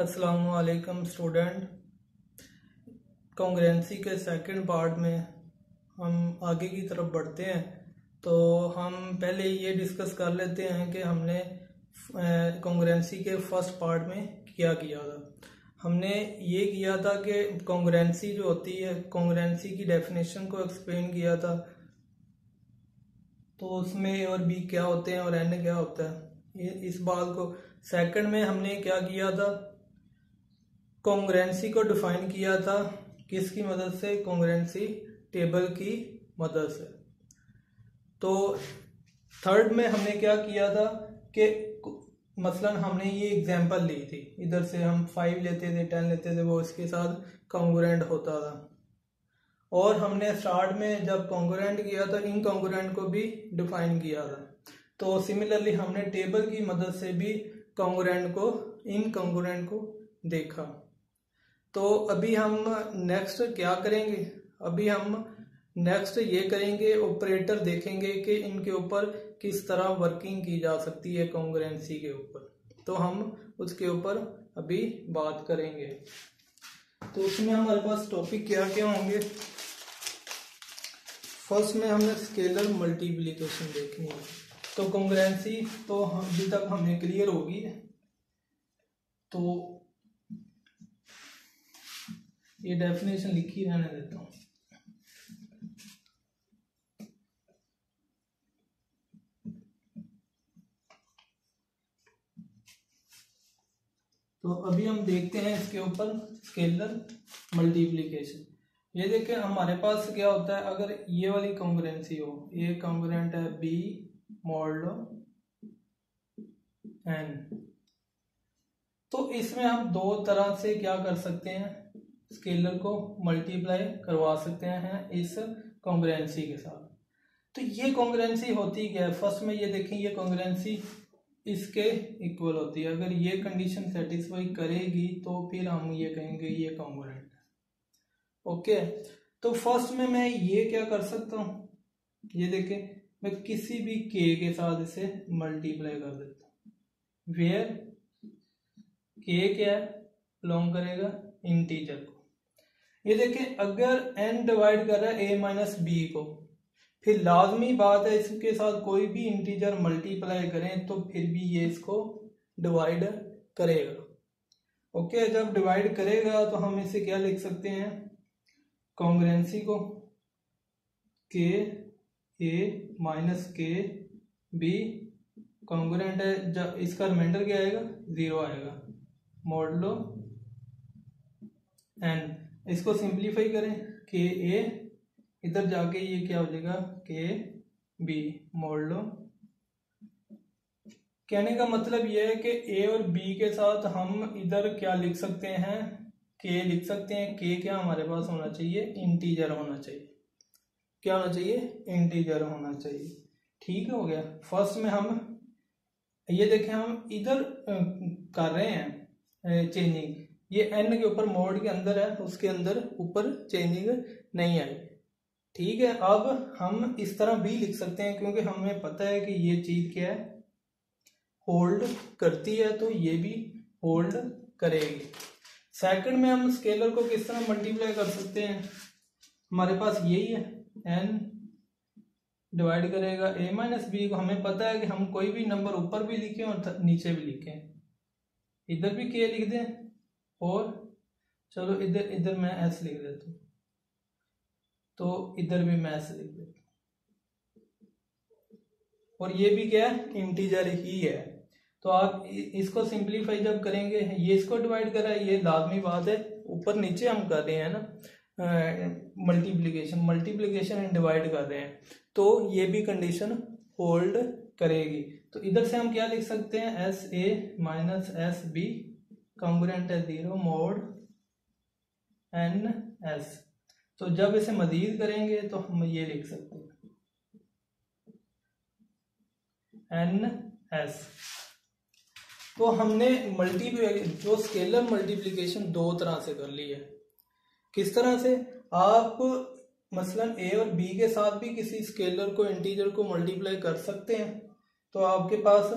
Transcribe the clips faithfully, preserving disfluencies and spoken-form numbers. अस्सलामुअलैकुम स्टूडेंट, कॉन्ग्रेंसी के second part में हम आगे की तरफ बढ़ते हैं। तो हम पहले ये डिस्कस कर लेते हैं कि हमने कॉन्ग्रेंसी के फर्स्ट पार्ट में क्या किया था। हमने ये किया था कि कॉन्ग्रेंसी जो होती है, कॉन्ग्रेंसी की डेफिनेशन को एक्सप्लेन किया था, तो उसमें और बी क्या होते हैं और एन क्या होता है, ये इस बात को। सेकंड में हमने क्या किया था, कॉन्ग्रेंसी को डिफाइन किया था, किसकी मदद से, कॉन्ग्रेंसी टेबल की मदद से। तो थर्ड में हमने क्या किया था कि मसलन हमने ये एग्जांपल ली थी, इधर से हम फाइव लेते थे, टेन लेते थे, वो इसके साथ कॉन्ग्रुएंट होता था। और हमने स्टार्ट में जब कॉन्ग्रुएंट किया था, इनकॉन्ग्रुएंट को भी डिफाइन किया था। तो सिमिलरली हमने टेबल की मदद से भी कॉन्ग्रुएंट को, इनकॉन्ग्रुएंट को देखा। तो अभी हम नेक्स्ट क्या करेंगे, अभी हम नेक्स्ट ये करेंगे, ऑपरेटर देखेंगे कि इनके ऊपर किस तरह वर्किंग की जा सकती है कॉन्ग्रुएंसी के ऊपर। तो हम उसके ऊपर अभी बात करेंगे। तो उसमें हमारे पास टॉपिक क्या क्या होंगे। फर्स्ट में हमने स्केलर मल्टीप्लिकेशन देखनी है। तो कॉन्ग्रुएंसी तो अभी तक हमें क्लियर होगी। तो ये डेफिनेशन लिखी रहने देता हूँ। तो अभी हम देखते हैं इसके ऊपर स्केलर मल्टीप्लिकेशन। ये देखें हमारे पास क्या होता है। अगर ये वाली कॉन्ग्रुएंसी हो, ए कॉन्ग्रुएंट है बी मॉडलो एन, तो इसमें हम दो तरह से क्या कर सकते हैं, स्केलर को मल्टीप्लाई करवा सकते हैं इस कॉन्ग्रुएंसी के साथ। तो ये कॉन्ग्रुएंसी होती क्या है, फर्स्ट में ये देखें, ये कॉन्ग्रुएंसी इसके इक्वल होती है। अगर ये कंडीशन सेटिस्फाई करेगी तो फिर हम ये कहेंगे ये कॉन्ग्रुएंट है। ओके, तो फर्स्ट में मैं ये क्या कर सकता हूँ, ये देखें मैं किसी भी के के साथ इसे मल्टीप्लाई कर देता हूँ। वेयर के क्या है, बिलोंग करेगा इंटीजर को। ये देखें अगर एन डिवाइड कर रहा है ए माइनस बी को, फिर लाजमी बात है इसके साथ कोई भी इंटीजर मल्टीप्लाई करें तो फिर भी ये इसको डिवाइड करेगा। ओके, जब डिवाइड करेगा तो हम इसे क्या लिख सकते हैं, कॉन्ग्रुएंसी को k a minus k b congruent है, जब इसका रिमाइंडर क्या आएगा, जीरो आएगा, मॉडलो एन। इसको सिंप्लीफाई करें के ए, इधर जाके ये क्या हो जाएगा के बी मॉडलो। कहने का मतलब ये है कि ए और बी के साथ हम इधर क्या लिख सकते हैं, के लिख सकते हैं। के क्या हमारे पास होना चाहिए, इंटीजर होना चाहिए। क्या होना चाहिए, इंटीजर होना चाहिए। ठीक हो गया। फर्स्ट में हम ये देखें, हम इधर कर रहे हैं चेंजिंग, ये एन के ऊपर मोड के अंदर है, उसके अंदर ऊपर चेंजिंग नहीं आई। ठीक है, अब हम इस तरह भी लिख सकते हैं क्योंकि हमें पता है कि ये चीज क्या है, होल्ड करती है, तो ये भी होल्ड करेगी। सेकंड में हम स्केलर को किस तरह मल्टीप्लाई कर सकते हैं, हमारे पास यही है, एन डिवाइड करेगा ए माइनस बी को। हमें पता है कि हम कोई भी नंबर ऊपर भी लिखें और नीचे भी लिखें, इधर भी के लिख दें और चलो इधर इधर मैं एस लिख देता हूँ, तो इधर भी मैं एस लिख देता हूँ, और ये भी क्या है, इंटीजर ही है। तो आप इसको सिंप्लीफाई जब करेंगे, ये इसको डिवाइड कर रहा है, ये लाजमी बात है, ऊपर नीचे हम कर रहे हैं ना मल्टीप्लिकेशन, मल्टीप्लिकेशन एंड डिवाइड कर रहे हैं, तो ये भी कंडीशन होल्ड करेगी। तो इधर से हम क्या लिख सकते हैं, s a minus s b congruent है जीरो मोड एन एस। तो जब इसे मजीद करेंगे तो हम ये लिख सकते हैं एन एस। तो हमने मल्टीप्ली जो स्केलर मल्टीप्लिकेशन दो तरह से कर ली है। किस तरह से, आप मसलन ए और बी के साथ भी किसी स्केलर को, इंटीजर को मल्टीप्लाई कर सकते हैं, तो आपके पास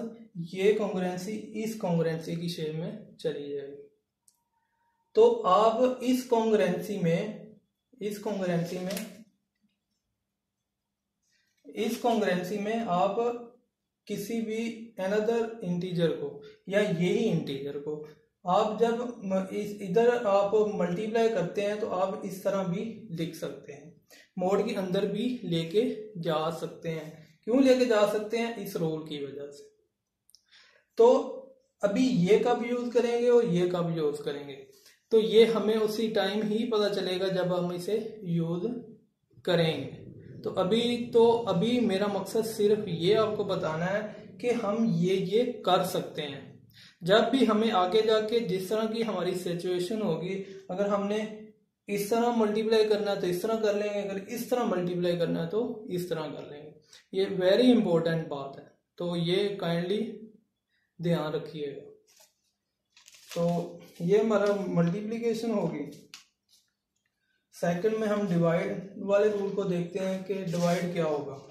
ये कॉन्ग्रुएंसी इस कॉन्ग्रुएंसी की शेप में चली जाएगी। तो अब इस कॉन्ग्रुएंसी में इस कॉन्ग्रुएंसी में इस कॉन्ग्रुएंसी में आप किसी भी अनदर इंटीजर को या यही इंटीजर को आप जब इस इधर आप मल्टीप्लाई करते हैं तो आप इस तरह भी लिख सकते हैं, मोड के अंदर भी लेके जा सकते हैं। क्यों लेके जा सकते हैं? इस रोल की वजह से। तो अभी ये कब यूज करेंगे और ये कब यूज करेंगे, तो ये हमें उसी टाइम ही पता चलेगा जब हम इसे यूज करेंगे। तो अभी तो अभी मेरा मकसद सिर्फ ये आपको बताना है कि हम ये ये कर सकते हैं। जब भी हमें आगे जाके जिस तरह की हमारी सिचुएशन होगी, अगर हमने इस तरह मल्टीप्लाई करना है तो इस तरह कर लेंगे, अगर इस तरह मल्टीप्लाई करना है तो इस तरह कर लेंगे। ये वेरी इंपॉर्टेंट बात है, तो ये काइंडली ध्यान रखिएगा। तो ये हमारा मल्टीप्लीकेशन होगी। सेकंड में हम डिवाइड वाले रूल को देखते हैं कि डिवाइड क्या होगा।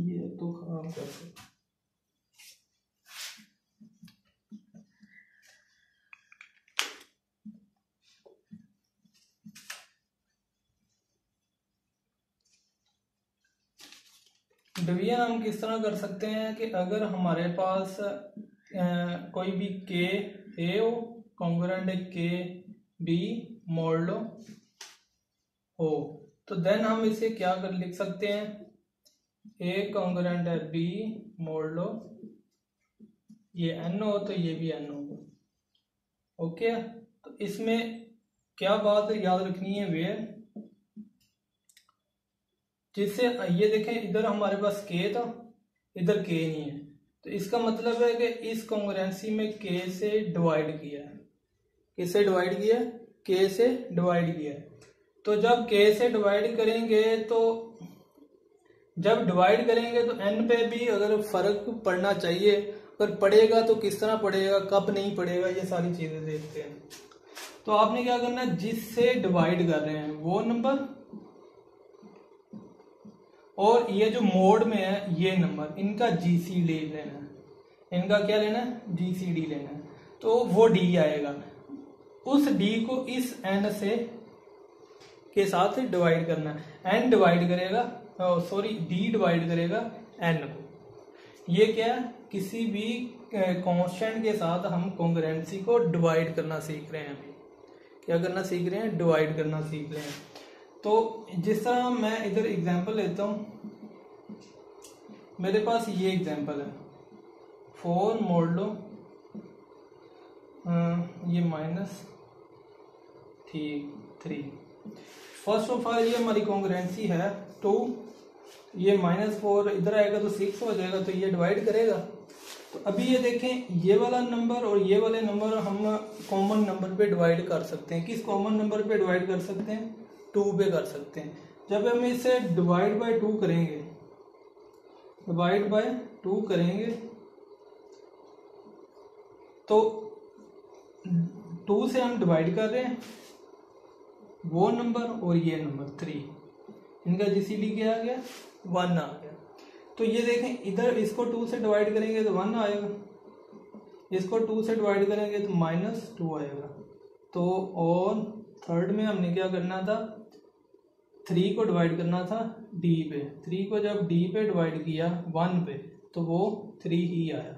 ये तो खराब कर सकते हैं। डिवीजन हम किस तरह कर सकते हैं कि अगर हमारे पास आ, कोई भी के ए हो, कॉन्ग्रुएंट के बी मॉडलो हो, तो देन हम इसे क्या कर लिख सकते हैं, ए कॉन्ग्रुएंट है बी मॉडलो, ये एन हो तो ये भी एन हो। ओके, तो इसमें क्या बात याद रखनी है, वे जिससे ये देखें इधर हमारे पास के था, इधर के नहीं है, तो इसका मतलब है कि इस कॉन्ग्रुएंसी में के से डिवाइड किया है, किससे डिवाइड किया, के से डिवाइड किया। तो जब के से डिवाइड करेंगे तो जब डिवाइड करेंगे तो एन पे भी अगर फर्क पड़ना चाहिए, अगर पड़ेगा तो किस तरह पड़ेगा, कब नहीं पड़ेगा, ये सारी चीजें देखते हैं। तो आपने क्या करना है, जिससे डिवाइड कर रहे हैं वो नंबर और ये जो मोड में है ये नंबर, इनका जीसीडी लेना है, इनका क्या लेना है, जीसीडी लेना है, तो वो डी आएगा। उस डी को इस एन से के साथ डिवाइड करना है, एन डिवाइड करेगा, सॉरी डी डिवाइड करेगा एन को। ये क्या है, किसी भी कांस्टेंट के साथ हम कॉन्ग्रुएंसी को डिवाइड करना सीख रहे हैं। अभी क्या करना सीख रहे हैं, डिवाइड करना सीख रहे हैं। तो जिस तरह मैं इधर एग्जांपल लेता हूँ, मेरे पास ये एग्जांपल है, फोर मॉडलो ये minus three three first of all ये हमारी कॉन्ग्रुएंसी है टू, ये माइनस फोर इधर आएगा तो सिक्स हो जाएगा, तो ये डिवाइड करेगा। तो अभी ये देखें, ये वाला नंबर और ये वाले नंबर हम कॉमन नंबर पे डिवाइड कर सकते हैं। किस कॉमन नंबर पे डिवाइड कर सकते हैं, टू पे कर सकते हैं। जब हम इसे डिवाइड बाय टू करेंगे, डिवाइड बाय टू करेंगे तो टू से हम डिवाइड कर रहे हैं वो नंबर और ये नंबर थ्री, इनका जीसीडी क्या आ गया, वन आ गया। तो ये देखें इधर इसको टू से डिवाइड करेंगे तो वन आएगा, इसको टू से डिवाइड करेंगे तो माइनस टू आएगा। तो और थर्ड में हमने क्या करना था, थ्री को डिवाइड करना था डी पे, थ्री को जब डी पे डिवाइड किया वन पे तो वो थ्री ही आया।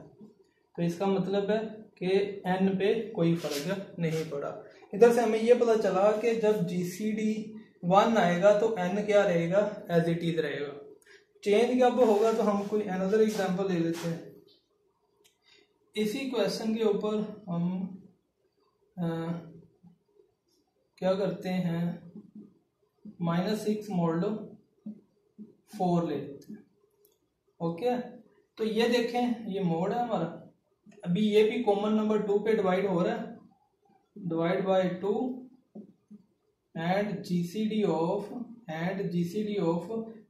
तो इसका मतलब है कि एन पे कोई फर्क नहीं पड़ा। इधर से हमें ये पता चला कि जब जी सी डी वन आएगा तो एन क्या रहेगा, एज इट इज रहेगा। चेंज कब होगा, तो हम कोई अनदर एग्जाम्पल ले लेते हैं। इसी क्वेश्चन के ऊपर हम आ, क्या करते हैं, माइनस सिक्स मॉडलो फोर ले लेते हैं। ओके, तो ये देखें ये मोड है हमारा, अभी ये भी कॉमन नंबर टू पे डिवाइड हो रहा है, divide by two and gcd of and gcd of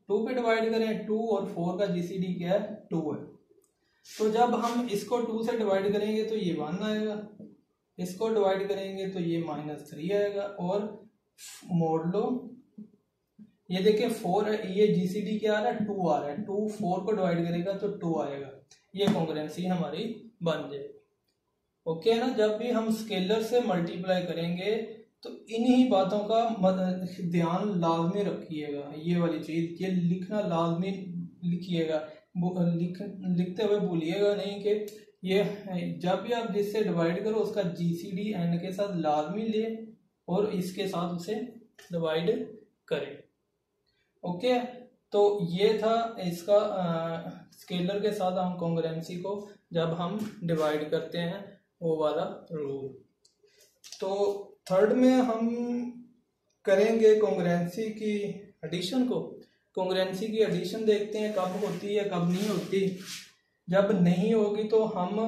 two पे डिवाइड करें, टू और फोर का जीसीडी क्या है, टू है। तो जब हम इसको टू से डिवाइड करेंगे तो ये वन आएगा, इसको डिवाइड करेंगे तो ये माइनस थ्री आएगा और मोड लो ये देखिए फोर है, ये जीसीडी क्या आ रहा है, टू आ रहा है, टू फोर को डिवाइड करेगा तो टू आएगा, ये कॉन्ग्रुएंसी हमारी बन जाएगी। ओके ना, जब भी हम स्केलर से मल्टीप्लाई करेंगे तो इन्हीं बातों का ध्यान लाजमी रखिएगा, ये वाली चीज, ये लिखना लाजमी लिखिएगा, लिख, लिखते हुए भूलिएगा नहीं कि ये जब भी आप जिससे डिवाइड करो उसका जीसीडी एंड के साथ लाजमी ले और इसके साथ उसे डिवाइड करें। ओके, तो ये था इसका आ, स्केलर के साथ हम कॉन्ग्रुएंसी को जब हम डिवाइड करते हैं वो वाला रूल। तो थर्ड में हम करेंगे कॉन्ग्रुएंसी की एडिशन को। कॉन्ग्रुएंसी की एडिशन देखते हैं कब होती है कब नहीं होती। जब नहीं होगी तो हम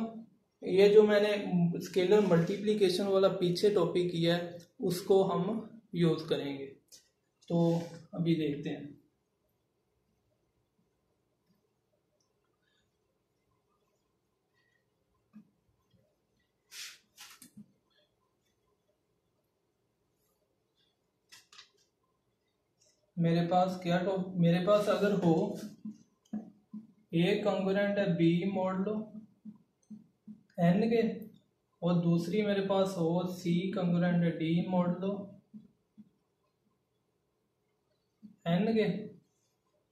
ये जो मैंने स्केलर मल्टीप्लिकेशन वाला पीछे टॉपिक किया है उसको हम यूज़ करेंगे। तो अभी देखते हैं, मेरे पास क्या तो मेरे पास अगर हो एक कॉन्ग्रुएंट है बी मॉडलो एन के और दूसरी मेरे पास हो सी कॉन्ग्रुएंट है डी मॉडलो एन के।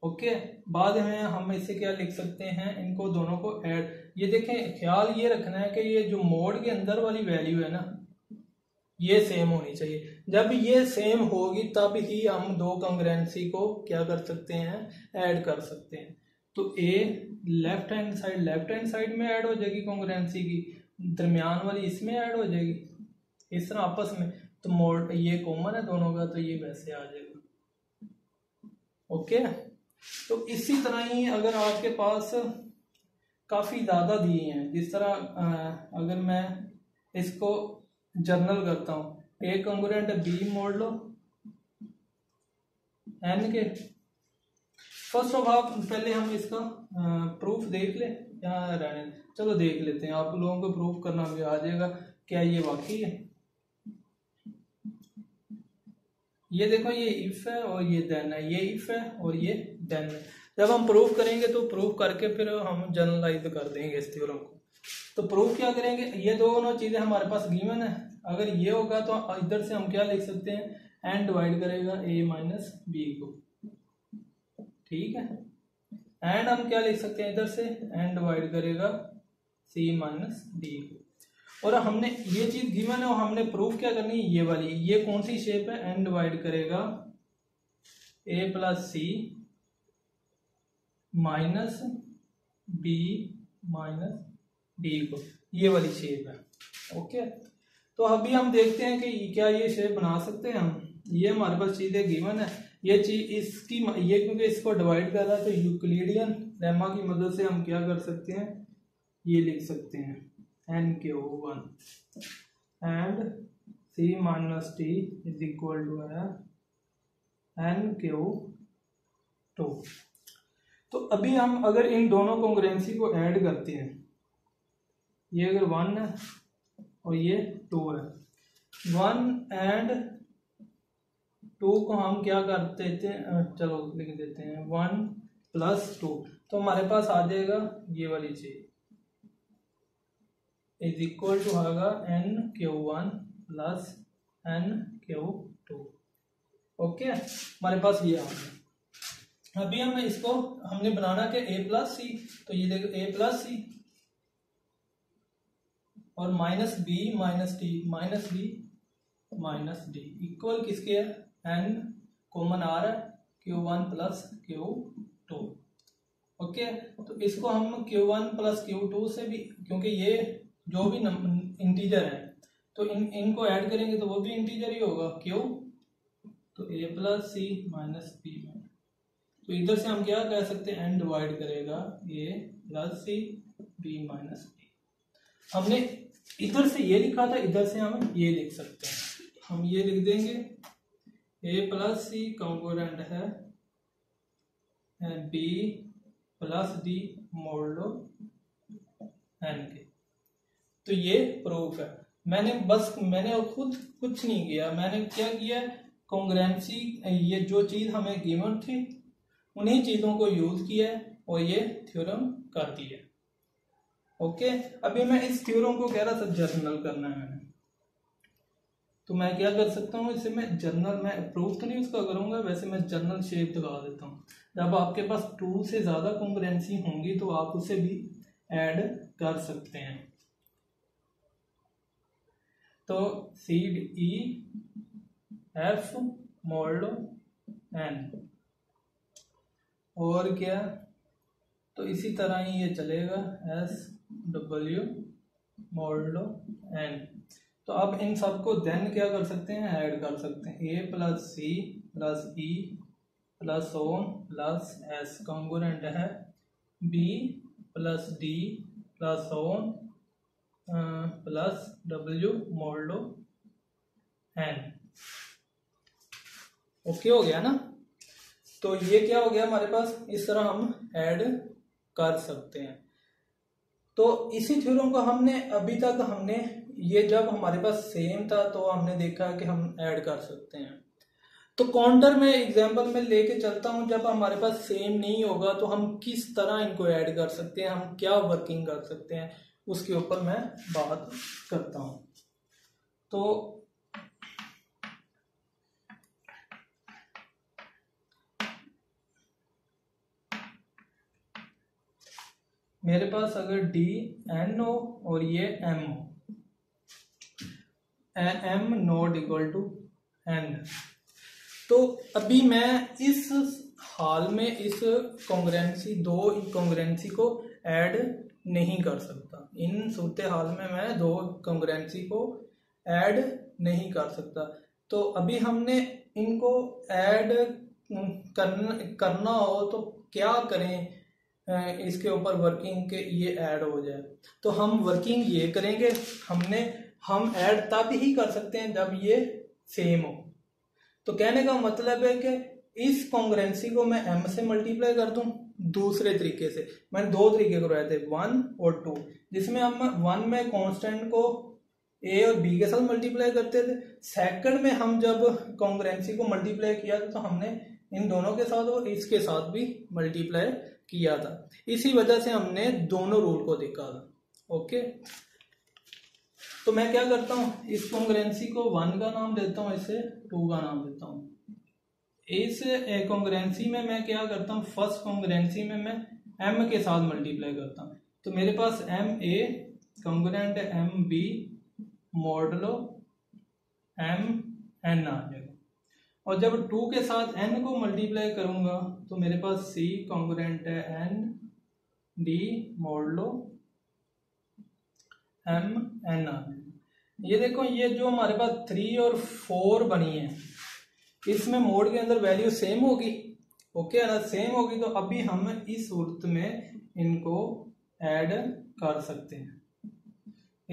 ओके, बाद में हम इसे क्या लिख सकते हैं, इनको दोनों को ऐड, ये देखें ख्याल ये रखना है कि ये जो मोड के अंदर वाली वैल्यू है ना ये सेम होनी चाहिए। जब ये सेम होगी तब ही हम दो कॉन्ग्रुएंसी को क्या कर सकते हैं, ऐड कर सकते हैं। तो a left hand side left hand side में ऐड हो जाएगी कॉन्ग्रुएंसी की, दरमियान वाली इसमें ऐड हो जाएगी, इस तरह आपस में। तो मोड ये कॉमन है दोनों का तो ये वैसे आ जाएगा। ओके, तो इसी तरह ही अगर आपके पास काफ़ी ज़्यादा दिए हैं, जिस तरह आ, अगर मैं इसको जर्नल करता हूं, a congruent b modulo n के। फर्स्ट ऑफ ऑल पहले हम इसका प्रूफ देख ले, यहाँ रहने चलो देख लेते हैं, आप लोगों को प्रूफ करना भी आ जाएगा क्या ये वाकई है। ये देखो ये इफ है और ये देन है, ये इफ है और ये देन है। जब हम प्रूफ करेंगे तो प्रूफ करके फिर हम जनरलाइज कर देंगे इस थ्योरम को। तो प्रूफ क्या करेंगे, ये दोनों चीज़ें हमारे पास गिवन है, अगर ये होगा तो इधर से हम क्या लिख सकते हैं, एन डिवाइड करेगा ए माइनस बी को, ठीक है। एंड हम क्या लिख सकते हैं, इधर से एन डिवाइड करेगा सी माइनस डी को। और हमने ये चीज़ गिवन है और हमने प्रूफ क्या करनी है, ये वाली, ये कौन सी शेप है, एन डिवाइड करेगा a plus c minus b minus d को, ये वाली शेप है। ओके, तो अभी हम देखते हैं कि क्या ये शेप बना सकते हैं हम। ये हमारे पास चीज़ें गिवन है, ये चीज इसकी ये क्योंकि इसको डिवाइड कर रहा है तो यूक्लिडियन लेमा की मदद से हम क्या कर सकते हैं, ये लिख सकते हैं एन के ओ one and c minus t is equal to है एन के ओ टू। तो अभी हम अगर इन दोनों कॉन्ग्रुएंसी को ऐड करते हैं, ये अगर वन है और ये टू है, वन एंड टू को हम क्या कर देते हैं, चलो लिख देते हैं वन प्लस टू, तो हमारे पास आ जाएगा ये वाली चीज इज इक्वल टू होगा n q one plus n q two. Okay, हमारे पास ये आ गया। अभी हम इसको हमने बनाना कि ए प्लस सी, तो ये देखो ए प्लस सी और minus b minus d minus b minus d equal किसके है, एन कॉमन आ रहा है q one plus q two. Okay, तो इसको हम q one plus q two से भी, क्योंकि ये जो भी इंटीजर है तो इन इनको ऐड करेंगे तो वो भी इंटीजर ही होगा क्यू, तो a plus c minus b, तो इधर से हम क्या कह सकते हैं एन डिवाइड करेगा a plus c b minus b. हमने इधर से ये लिखा था, इधर से हम ये लिख सकते हैं, हम ये लिख देंगे ए प्लस सी कॉन्ग्रुएंट है B plus d modulo n के। तो ये प्रूफ है, मैंने बस मैंने खुद कुछ नहीं किया, मैंने क्या किया कॉन्ग्रेंसी, ये जो चीज हमें गिवन थी उन्हीं चीजों को यूज किया है और ये थ्योरम करती है। ओके, अभी मैं इस थ्योरम को कह रहा था जर्नल करना है मैंने, तो मैं क्या कर सकता हूँ, इसे मैं जर्नल, मैं प्रूफ तो नहीं उसका करूंगा, वैसे मैं जर्नल शेप लगा देता हूँ। जब आपके पास टू से ज्यादा कॉन्ग्रेंसी होंगी तो आप उसे भी ऐड कर सकते हैं। तो c d e f mod n, और क्या, तो इसी तरह ही ये चलेगा एस डब्ल्यू मोल्ड एन। तो अब इन सबको देन क्या कर सकते हैं, ऐड कर सकते हैं, ए प्लस सी प्लस ई प्लस ओ प्लस एस कॉन्ग्रुएंट है बी प्लस डी प्लस ओ प्लस डब्ल्यू मोल्ड एन। ओके हो गया ना, तो ये क्या हो गया हमारे पास, इस तरह हम ऐड कर सकते हैं। तो इसी थ्योरम को हमने अभी तक हमने ये जब हमारे पास सेम था तो हमने देखा कि हम ऐड कर सकते हैं। तो काउंटर में एग्जांपल में लेके चलता हूं, जब हमारे पास सेम नहीं होगा तो हम किस तरह इनको ऐड कर सकते हैं, हम क्या वर्किंग कर सकते हैं, उसके ऊपर मैं बात करता हूं। तो मेरे पास अगर डी एन हो और ये एम हो, m not equal to n, तो अभी मैं इस हाल में इस कॉन्ग्रेंसी दो कॉन्ग्रेंसी को ऐड नहीं कर सकता। इन सूरत हाल में मैं दो कॉन्ग्रेंसी को ऐड नहीं कर सकता। तो अभी हमने इनको ऐड करन, करना हो तो क्या करें इसके ऊपर वर्किंग के ये ऐड हो जाए, तो हम वर्किंग ये करेंगे, हमने हम ऐड तब ही कर सकते हैं जब ये सेम हो। तो कहने का मतलब है कि इस कॉन्ग्रेंसी को मैं एम से मल्टीप्लाई कर दूं दूसरे तरीके से। मैंने दो तरीके करवाए थे, वन और टू, जिसमें हम वन में कांस्टेंट को ए और बी के साथ मल्टीप्लाई करते थे, सेकंड में हम जब कॉन्ग्रेंसी को मल्टीप्लाई किया तो हमने इन दोनों के साथ और इसके साथ भी मल्टीप्लाई किया था, इसी वजह से हमने दोनों रूल को देखा था। ओके, तो मैं क्या करता हूँ, इस कॉन्ग्रेंसी को वन का नाम देता हूँ, इसे टू का नाम देता हूँ। इस कॉन्ग्रेंसी में मैं क्या करता हूँ, फर्स्ट कॉन्ग्रेंसी में मैं एम के साथ मल्टीप्लाई करता हूँ, तो मेरे पास m a congruent m b modulo m n आ जाएगा, और जब टू के साथ n को मल्टीप्लाई करूंगा तो मेरे पास c कॉन्ग्रेंट है n d modulo m n आ जाएगा। ये देखो, ये जो हमारे पास थ्री और फोर बनी है, इसमें मोड के अंदर वैल्यू सेम होगी। ओके ना, सेम होगी, तो अभी हम इस सूरत में इनको ऐड कर सकते हैं।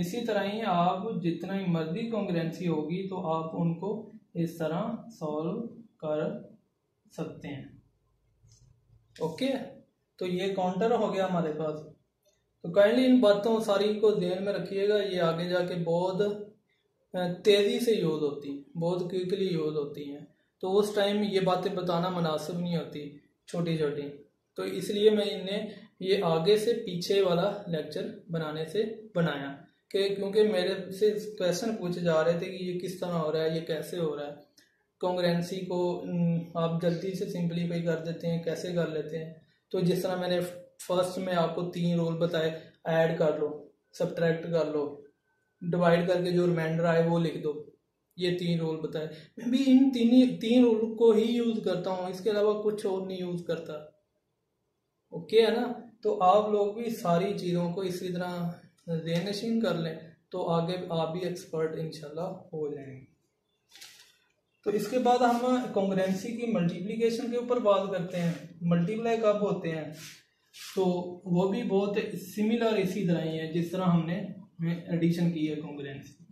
इसी तरह ही आप जितना ही मर्जी कॉन्ग्रेंसी होगी तो आप उनको इस तरह सॉल्व कर सकते हैं। ओके, तो ये काउंटर हो गया हमारे पास। तो काइंडली इन बातों सारी को ध्यान में रखिएगा, ये आगे जाके बहुत तेज़ी से यूज़ होती है, बहुत क्विकली यूज़ होती हैं, तो उस टाइम ये बातें बताना मुनासिब नहीं होती छोटी छोटी, तो इसलिए मैं इन्हें ये आगे से पीछे वाला लेक्चर बनाने से बनाया कि क्योंकि मेरे से क्वेश्चन पूछे जा रहे थे कि ये किस तरह हो रहा है, ये कैसे हो रहा है, कॉन्ग्रेंसी को आप जल्दी से सिंपलीफाई कर देते हैं, कैसे कर लेते हैं। तो जिस तरह मैंने फर्स्ट में आपको तीन रोल बताए, ऐड कर लो, सब्ट्रैक्ट कर लो, डिवाइड करके जो रिमाइंडर आए वो लिख दो, ये तीन रोल बताए। मैं भी इन तीन तीन रोल को ही यूज़ करता हूँ, इसके अलावा कुछ और नहीं यूज़ करता। ओके है ना, तो आप लोग भी सारी चीज़ों को इसी तरह रिनशिंग कर लें तो आगे आप भी एक्सपर्ट इंशाल्लाह हो जाएंगे। तो इसके बाद हम कॉन्ग्रेंसी की मल्टीप्लिकेशन के ऊपर बात करते हैं। मल्टीप्लाई कब होते हैं, तो वो भी बहुत सिमिलर इसी तरह ही है जिस तरह हमने एडिशन की है कॉन्ग्रेंसी।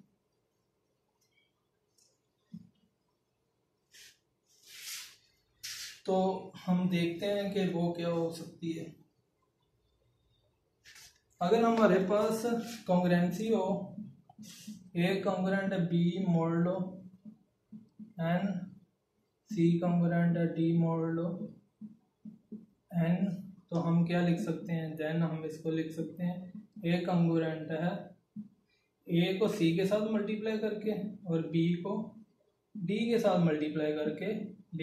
तो हम देखते हैं कि वो क्या हो सकती है। अगर हमारे पास कॉन्ग्रेंसी हो a congruent b modulo n c component है डी मॉडलो एन, तो हम क्या लिख सकते हैं, देन हम इसको लिख सकते हैं ए कंपोनेंट है ए को सी के साथ मल्टीप्लाई करके और बी को डी के साथ मल्टीप्लाई करके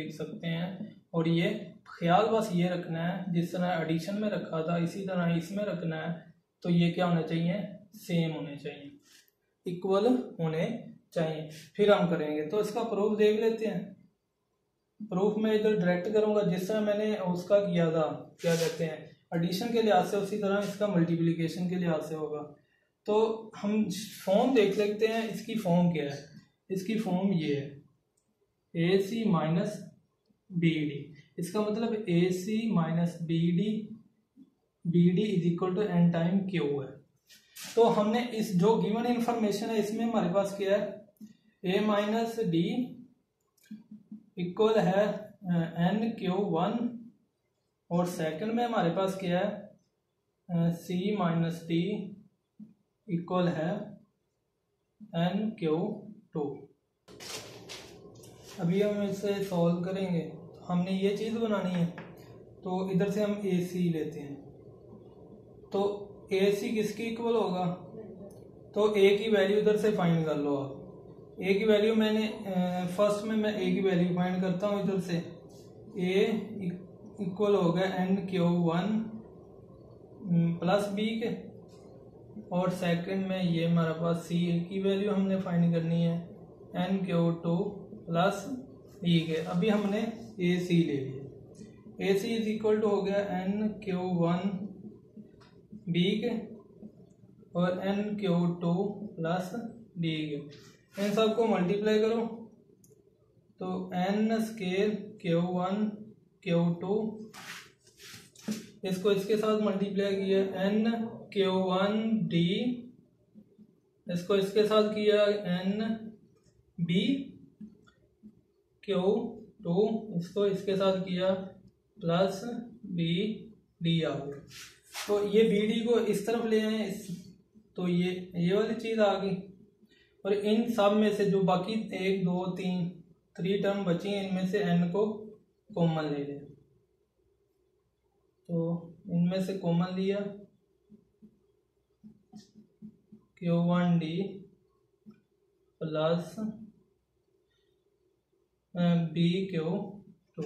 लिख सकते हैं। और ये ख्याल बस ये रखना है, जिस तरह एडिशन में रखा था इसी तरह इसमें रखना है, तो ये क्या होना चाहिए, सेम होने चाहिए, इक्वल होने चाहिए, फिर हम करेंगे। तो इसका प्रूफ देख लेते हैं। प्रूफ में इधर डायरेक्ट करूँगा, जिस तरह मैंने उसका किया था, क्या कहते हैं, एडिशन के लिहाज से, उसी तरह इसका मल्टीप्लीकेशन के लिहाज से होगा। तो हम फॉर्म देख लेते हैं, इसकी फॉर्म क्या है, इसकी फॉर्म ये है a c minus b d, इसका मतलब a c minus b d b d is equal to n time q है। तो हमने इस जो गिवन इंफॉर्मेशन है इसमें हमारे पास क्या है, ए माइनस डी इक्वल है एन क्यू वन, और सेकंड में हमारे पास क्या है, सी माइनस डी इक्वल है एन क्यू टू। अभी हम इसे सॉल्व करेंगे, तो हमने ये चीज़ बनानी है, तो इधर से हम ए सी लेते हैं, तो ए सी किसके इक्वल होगा, तो ए की वैल्यू इधर से फाइंड कर लो आप। ए की वैल्यू मैंने फर्स्ट में मैं ए की वैल्यू फाइंड करता हूँ इधर से, ए इक्वल होगा n q one plus b के, और सेकंड में ये हमारे पास सी की वैल्यू हमने फाइंड करनी है n q two plus b k. अभी हमने ए सी ले लिया, a c is equal to हो गया एन क्यू वन बी के और n q two plus b k, इन सबको मल्टीप्लाई करो, तो n scale q one q two, इसको इसके साथ मल्टीप्लाई किया एन क्यू वन डी, इसको इसके साथ किया एन बी क्यू टू, इसको इसके साथ किया प्लस बी डी आ गया। तो ये बी डी को इस तरफ ले आए, तो ये ये वाली चीज़ आ गई, और इन सब में से जो बाकी एक दो तीन थ्री टर्म बची हैं, इनमें से एन को कॉमन ले लें, तो इनमें से कॉमन लिया q one d plus b q two,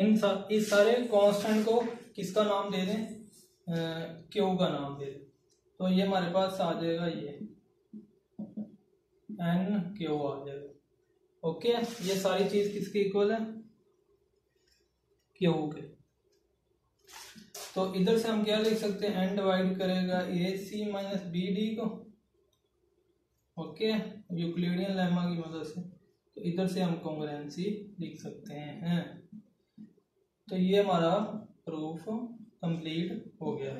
इन सा, इस सारे कांस्टेंट को किसका नाम दे दें, क्यू का नाम दे दें, तो ये हमारे पास आ जाएगा, ये एन क्यू आ जाएगा। ओके, ये सारी चीज़ किसके इक्वल है, क्यू के। तो इधर से हम क्या लिख सकते हैं, एन डिवाइड करेगा a c minus b d को, ओके, यूक्लिडियन लेमा की मदद से, तो इधर से हम कॉन्ग्रुएंसी लिख सकते हैं। तो ये हमारा प्रूफ कंप्लीट हो गया।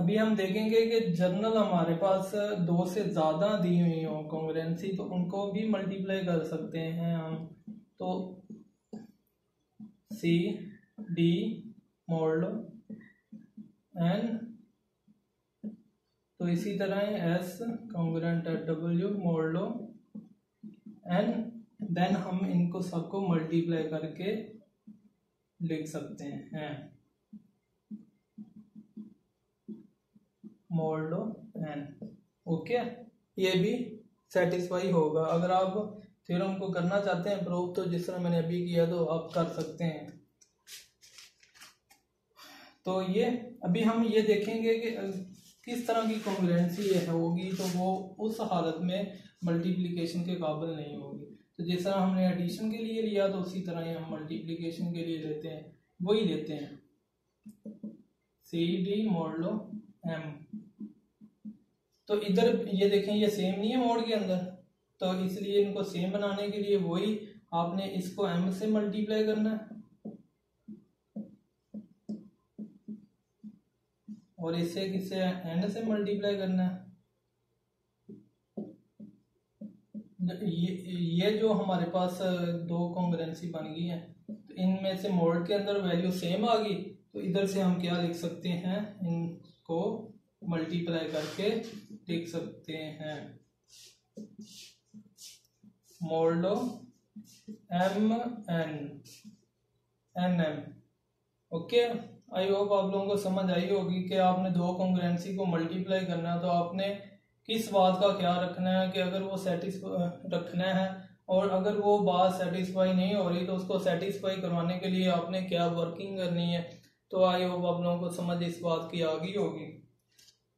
अभी हम देखेंगे कि जर्नल हमारे पास दो से ज़्यादा दी हुई हो कॉन्ग्रुएंसी, तो उनको भी मल्टीप्लाई कर सकते हैं हम, तो सी डी मॉडल एन, तो इसी तरह एस कॉन्ग्रुएंट डब्ल्यू मॉडल एन, देन हम इनको सबको मल्टीप्लाई करके लिख सकते हैं मॉडल एन। ओके, ये भी सेटिस्फाई होगा। अगर आप थ्योरम को करना चाहते हैं प्रूफ, तो जिस तरह मैंने अभी किया तो आप कर सकते हैं। तो ये अभी हम ये देखेंगे कि किस तरह की कॉन्ग्रुएंसी होगी, तो वो उस हालत में मल्टीप्लिकेशन के काबिल नहीं होगी। तो जिस तरह हमने एडिशन के लिए लिया, तो उसी तरह ही हम मल्टीप्लिकेशन के लिए लेते हैं, वही लेते हैं सी डी मॉडलो एम। तो इधर ये देखें, ये सेम नहीं है मोड के अंदर, तो इसलिए इनको सेम बनाने के लिए वही आपने इसको एम से मल्टीप्लाई करना है, और इससे किसे एन से मल्टीप्लाई करना है। ये ये जो हमारे पास दो कॉन्ग्रुएंसी बन गई है, तो इनमें से मोड के अंदर वैल्यू सेम आ गई, तो इधर से हम क्या लिख सकते हैं, इनको मल्टीप्लाई करके लिख सकते हैं। मोल्डो m n n m. Okay, I hope आप लोगों को समझ आई होगी कि आपने दो कॉन्ग्रुएंसी को मल्टीप्लाई करना है तो आपने किस बात का ख्याल रखना है कि अगर वो सेटिस्फाई रखना है और अगर वो बात सेटिस्फाई नहीं हो रही तो उसको सेटिस्फाई करवाने के लिए आपने क्या वर्किंग करनी है। तो आई होप आप लोगों को समझ इस बात की आ गई होगी।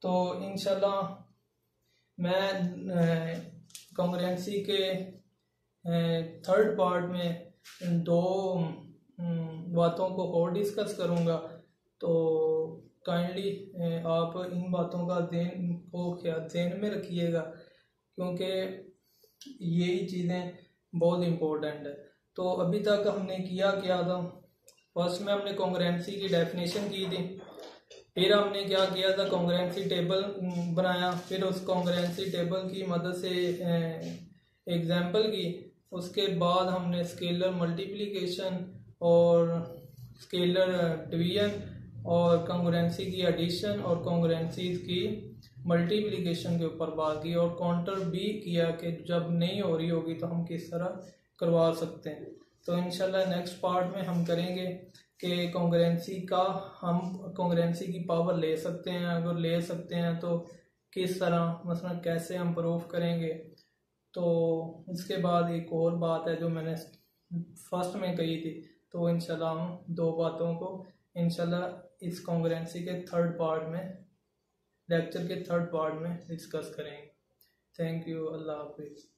तो इंशाल्लाह मैं कॉन्ग्रुएंसी के थर्ड पार्ट में दो बातों को और डिस्कस करूंगा, तो काइंडली आप इन बातों का ध्यान को क्या ध्यान में रखिएगा क्योंकि यही चीज़ें बहुत इम्पोर्टेंट है। तो अभी तक हमने किया क्या था, फर्स्ट में हमने कॉन्ग्रुएंसी की डेफिनेशन की थी, फिर हमने क्या किया था कॉन्ग्रुएंसी टेबल बनाया, फिर उस कॉन्ग्रुएंसी टेबल की मदद से एग्जाम्पल की, उसके बाद हमने स्केलर मल्टीप्लिकेशन और स्केलर डिवीजन और कॉन्ग्रुएंसी की एडिशन और कॉन्ग्रुएंसीज की मल्टीप्लिकेशन के ऊपर बात की और काउंटर भी किया कि जब नहीं हो रही होगी तो हम किस तरह करवा सकते हैं। तो इंशाल्लाह नेक्स्ट पार्ट में हम करेंगे कि कॉन्ग्रुएंसी का हम कॉन्ग्रुएंसी की पावर ले सकते हैं, अगर ले सकते हैं तो किस तरह मसलन कैसे हम प्रूव करेंगे। तो इसके बाद एक और बात है जो मैंने फर्स्ट में कही थी, तो इंशाल्लाह हम दो बातों को इंशाल्लाह इस कॉन्ग्रुएंसी के थर्ड पार्ट में लेक्चर के थर्ड पार्ट में डिस्कस करेंगे। थैंक यू, अल्लाह हाफिज़।